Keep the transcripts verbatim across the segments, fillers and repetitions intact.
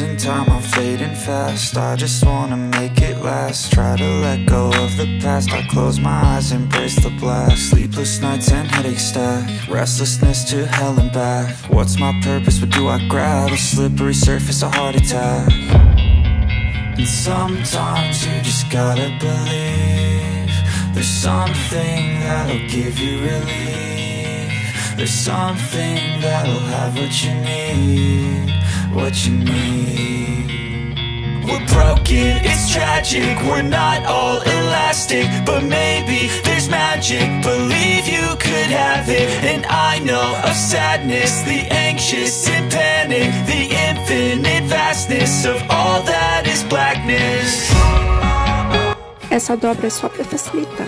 losing time, I'm fading fast. I just wanna make it last. Try to let go of the past. I close my eyes, embrace the blast. Sleepless nights and headaches stack. Restlessness to hell and back. What's my purpose, what do I grab? A slippery surface, a heart attack. And sometimes you just gotta believe. There's something that'll give you relief. There's something that'll have what you need. What you need. We're broken, it's tragic. We're not all elastic, but maybe there's magic. Believe you could have it. And I know of sadness, the anxious and panic, the infinite vastness of all that is blackness. Essa dobra é só pra facilitar.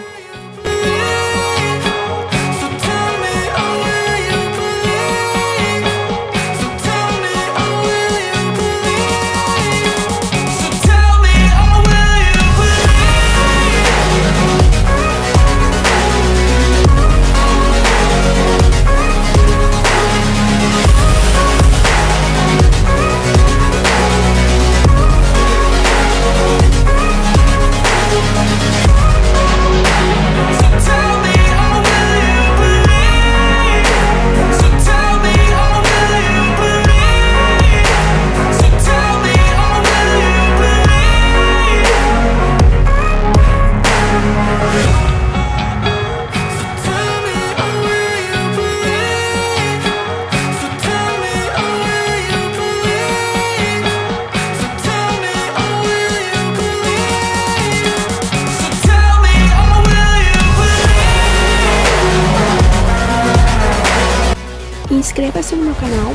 Inscreva-se no meu canal.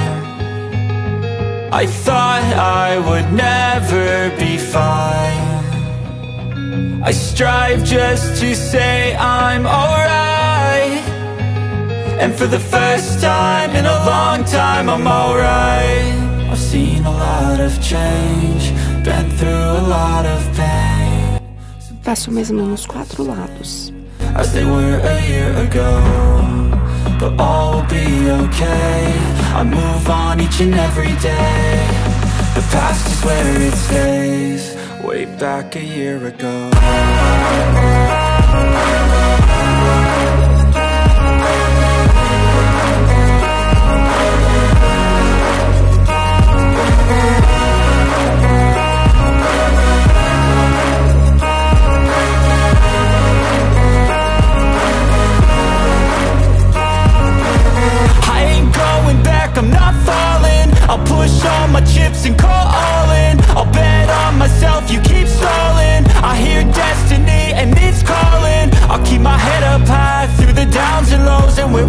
I thought I would never be fine. I strive just to say I'm alright. And for the first time in a long time, I'm alright. I've seen a lot of change, been through a lot of pain. Passo mesmo nos quatro lados. As they were a year ago, but all will be okay. I move on each and every day. The past is where it stays, way back a year ago.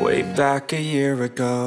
way back a year ago.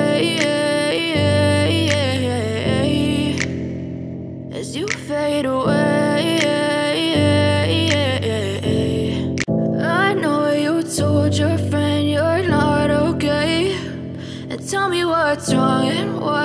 As you fade away. I know you told your friend you're not okay, and tell me what's wrong and why